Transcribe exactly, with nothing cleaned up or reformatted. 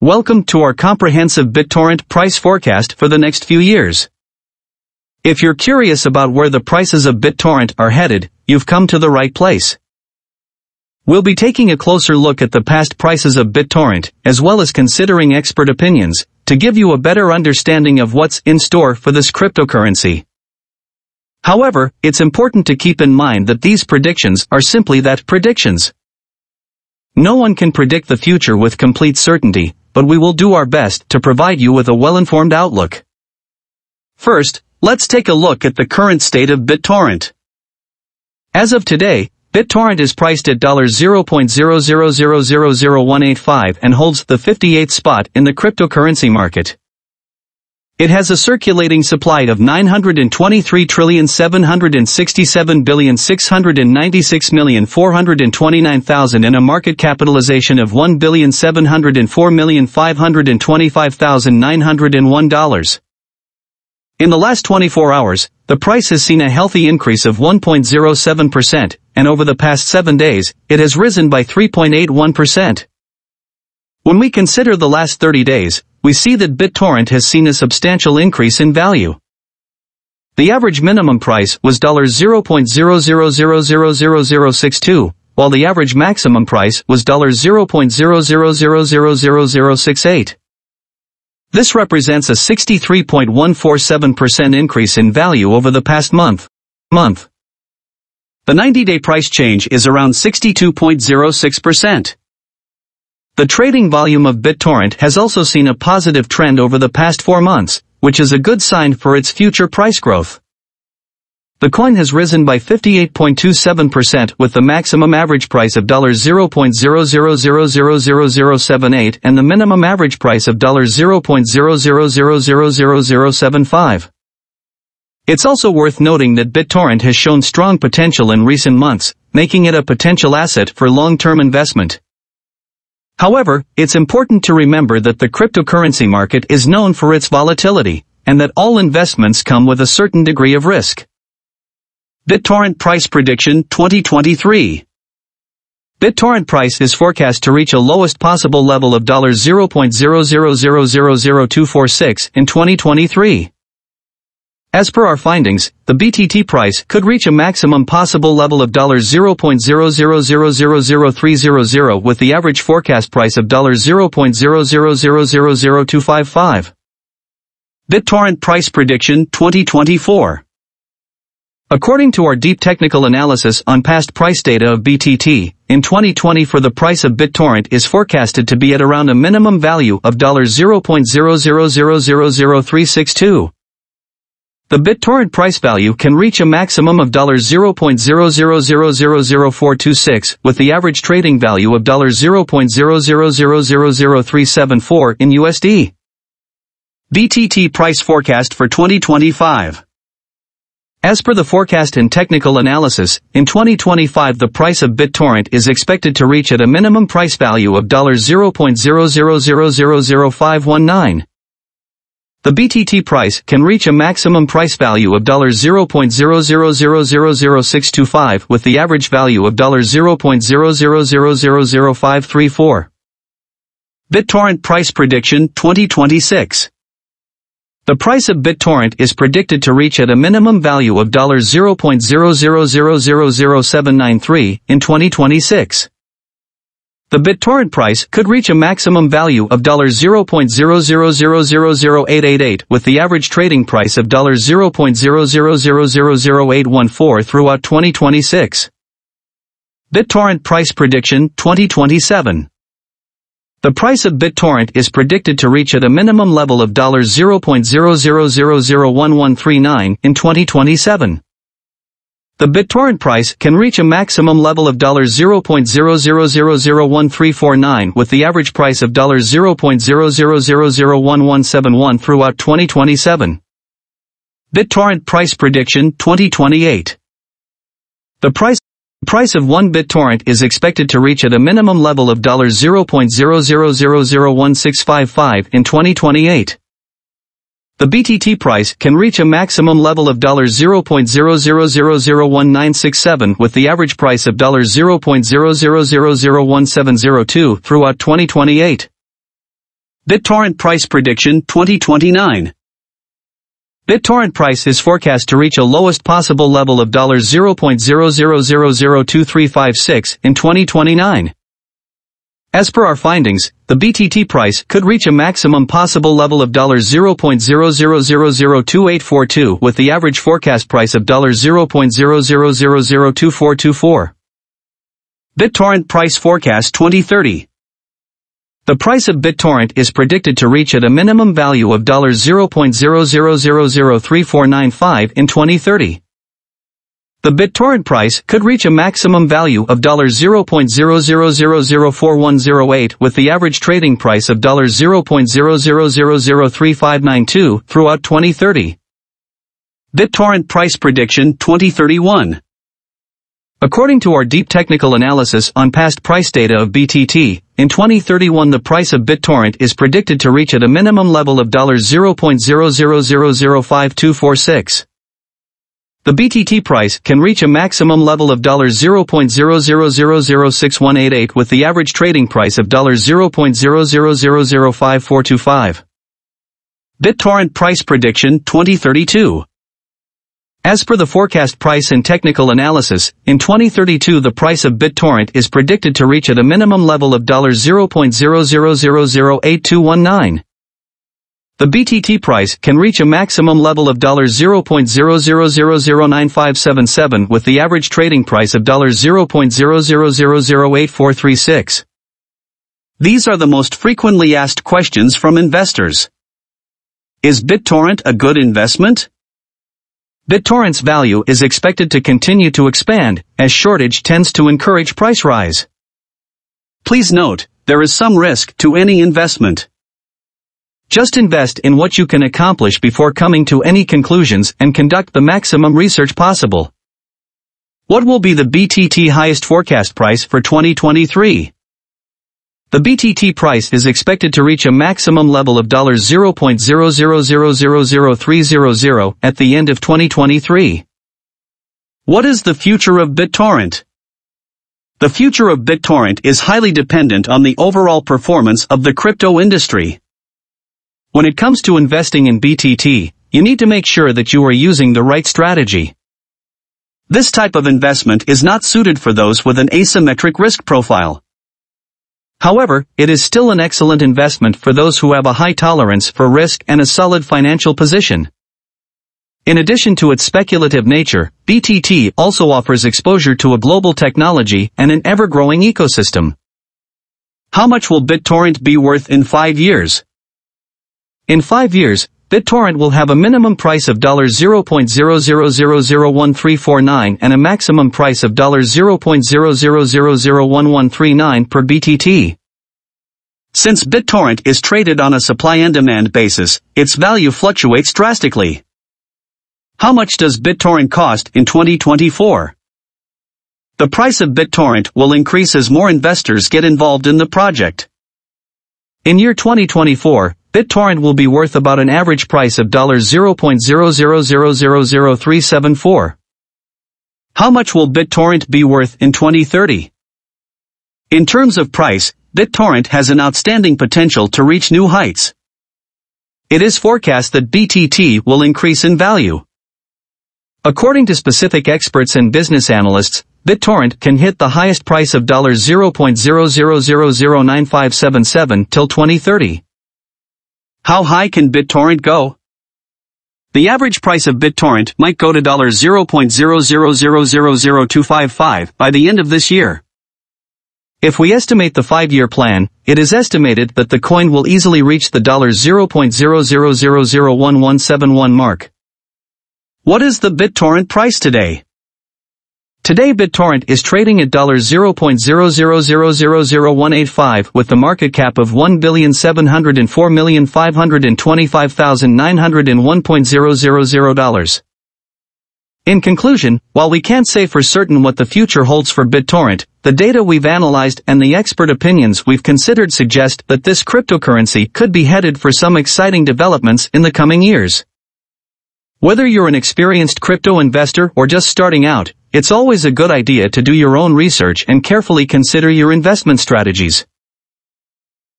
Welcome to our comprehensive BitTorrent price forecast for the next few years. If you're curious about where the prices of BitTorrent are headed, you've come to the right place. We'll be taking a closer look at the past prices of BitTorrent, as well as considering expert opinions, to give you a better understanding of what's in store for this cryptocurrency. However, it's important to keep in mind that these predictions are simply that, predictions. No one can predict the future with complete certainty, but we will do our best to provide you with a well-informed outlook. First, let's take a look at the current state of BitTorrent. As of today, BitTorrent is priced at zero point zero zero zero zero zero one eight five and holds the fifty-eighth spot in the cryptocurrency market. It has a circulating supply of nine hundred twenty-three trillion seven hundred sixty-seven billion six hundred ninety-six million four hundred twenty-nine thousand and a market capitalization of one billion seven hundred four million five hundred twenty-five thousand nine hundred one dollars. In the last twenty-four hours, the price has seen a healthy increase of one point zero seven percent, and over the past seven days, it has risen by three point eight one percent. When we consider the last thirty days, we see that BitTorrent has seen a substantial increase in value. The average minimum price was zero point zero zero zero zero zero zero six two, while the average maximum price was zero point zero zero zero zero zero zero six eight. This represents a sixty-three point one four seven percent increase in value over the past month. Month. The ninety-day price change is around sixty-two point zero six percent. The trading volume of BitTorrent has also seen a positive trend over the past four months, which is a good sign for its future price growth. The coin has risen by fifty-eight point two seven percent with the maximum average price of zero point zero zero zero zero zero zero zero seven eight and the minimum average price of zero point zero zero zero zero zero zero seven five. It's also worth noting that BitTorrent has shown strong potential in recent months, making it a potential asset for long-term investment. However, it's important to remember that the cryptocurrency market is known for its volatility, and that all investments come with a certain degree of risk. BitTorrent Price Prediction twenty twenty-three. BitTorrent price is forecast to reach a lowest possible level of zero point zero zero zero zero zero two four six in twenty twenty-three. As per our findings, the B T T price could reach a maximum possible level of zero point zero zero zero zero zero three zero zero with the average forecast price of zero point zero zero zero zero zero two five five. BitTorrent Price Prediction twenty twenty-four. According to our deep technical analysis on past price data of B T T, in twenty twenty for the price of BitTorrent is forecasted to be at around a minimum value of zero point zero zero zero zero zero three six two. The BitTorrent price value can reach a maximum of zero point zero zero zero zero zero four two six with the average trading value of zero point zero zero zero zero zero three seven four in U S D. B T T price forecast for twenty twenty-five. As per the forecast and technical analysis, in twenty twenty-five the price of BitTorrent is expected to reach at a minimum price value of zero point zero zero zero zero zero five one nine. The B T T price can reach a maximum price value of zero point zero zero zero zero zero six two five with the average value of zero point zero zero zero zero zero five three four. BitTorrent Price Prediction twenty twenty-six. The price of BitTorrent is predicted to reach at a minimum value of zero point zero zero zero zero zero seven nine three in twenty twenty-six. The BitTorrent price could reach a maximum value of zero point zero zero zero zero zero eight eight eight with the average trading price of zero point zero zero zero zero zero eight one four throughout twenty twenty-six. BitTorrent Price Prediction twenty twenty-seven. The price of BitTorrent is predicted to reach at a minimum level of zero point zero zero zero zero one one three nine in twenty twenty-seven. The BitTorrent price can reach a maximum level of zero point zero zero zero zero one three four nine with the average price of zero point zero zero zero zero one one seven one throughout twenty twenty-seven. BitTorrent Price Prediction twenty twenty-eight. The price price of one BitTorrent is expected to reach at a minimum level of zero point zero zero zero zero one six five five in twenty twenty-eight. The B T T price can reach a maximum level of zero point zero zero zero zero one nine six seven with the average price of zero point zero zero zero zero one seven zero two throughout twenty twenty-eight. BitTorrent Price Prediction twenty twenty-nine. BitTorrent price is forecast to reach a lowest possible level of zero point zero zero zero zero two three five six in twenty twenty-nine. As per our findings, the B T T price could reach a maximum possible level of zero point zero zero zero zero two eight four two with the average forecast price of zero point zero zero zero zero two four two four. BitTorrent Price Forecast twenty thirty. The price of BitTorrent is predicted to reach at a minimum value of zero point zero zero zero zero three four nine five in twenty thirty. The BitTorrent price could reach a maximum value of zero point zero zero zero zero four one zero eight with the average trading price of zero point zero zero zero zero three five nine two throughout twenty thirty. BitTorrent Price Prediction twenty thirty-one. According to our deep technical analysis on past price data of B T T, in twenty thirty-one the price of BitTorrent is predicted to reach at a minimum level of zero point zero zero zero zero five two four six. The B T T price can reach a maximum level of zero point zero zero zero zero six one eight eight with the average trading price of zero point zero zero zero zero five four two five. BitTorrent Price Prediction twenty thirty-two. As per the forecast price and technical analysis, in twenty thirty-two the price of BitTorrent is predicted to reach at a minimum level of zero point zero zero zero zero eight two one nine. The B T T price can reach a maximum level of zero point zero zero zero zero nine five seven seven with the average trading price of zero point zero zero zero zero eight four three six. These are the most frequently asked questions from investors. Is BitTorrent a good investment? BitTorrent's value is expected to continue to expand, as shortage tends to encourage price rise. Please note, there is some risk to any investment. Just invest in what you can accomplish before coming to any conclusions and conduct the maximum research possible. What will be the B T T highest forecast price for twenty twenty-three? The B T T price is expected to reach a maximum level of zero point zero zero zero zero zero three zero zero at the end of twenty twenty-three. What is the future of BitTorrent? The future of BitTorrent is highly dependent on the overall performance of the crypto industry. When it comes to investing in B T T, you need to make sure that you are using the right strategy. This type of investment is not suited for those with an asymmetric risk profile. However, it is still an excellent investment for those who have a high tolerance for risk and a solid financial position. In addition to its speculative nature, B T T also offers exposure to a global technology and an ever-growing ecosystem. How much will BitTorrent be worth in five years? In five years, BitTorrent will have a minimum price of zero point zero zero zero zero one three four nine and a maximum price of zero point zero zero zero zero one one three nine per B T T. Since BitTorrent is traded on a supply and demand basis, its value fluctuates drastically. How much does BitTorrent cost in twenty twenty-four? The price of BitTorrent will increase as more investors get involved in the project. In year twenty twenty-four, BitTorrent will be worth about an average price of zero point zero zero zero zero zero three seven four. How much will BitTorrent be worth in twenty thirty? In terms of price, BitTorrent has an outstanding potential to reach new heights. It is forecast that B T T will increase in value. According to specific experts and business analysts, BitTorrent can hit the highest price of zero point zero zero zero zero nine five seven seven till twenty thirty. How high can BitTorrent go? The average price of BitTorrent might go to zero point zero zero zero zero zero two five five by the end of this year. If we estimate the five-year plan, it is estimated that the coin will easily reach the zero point zero zero zero zero one one seven one mark. What is the BitTorrent price today? Today BitTorrent is trading at zero point zero zero zero zero zero one eight five with the market cap of one billion seven hundred four million five hundred twenty-five thousand nine hundred one dollars. In conclusion, while we can't say for certain what the future holds for BitTorrent, the data we've analyzed and the expert opinions we've considered suggest that this cryptocurrency could be headed for some exciting developments in the coming years. Whether you're an experienced crypto investor or just starting out, it's always a good idea to do your own research and carefully consider your investment strategies.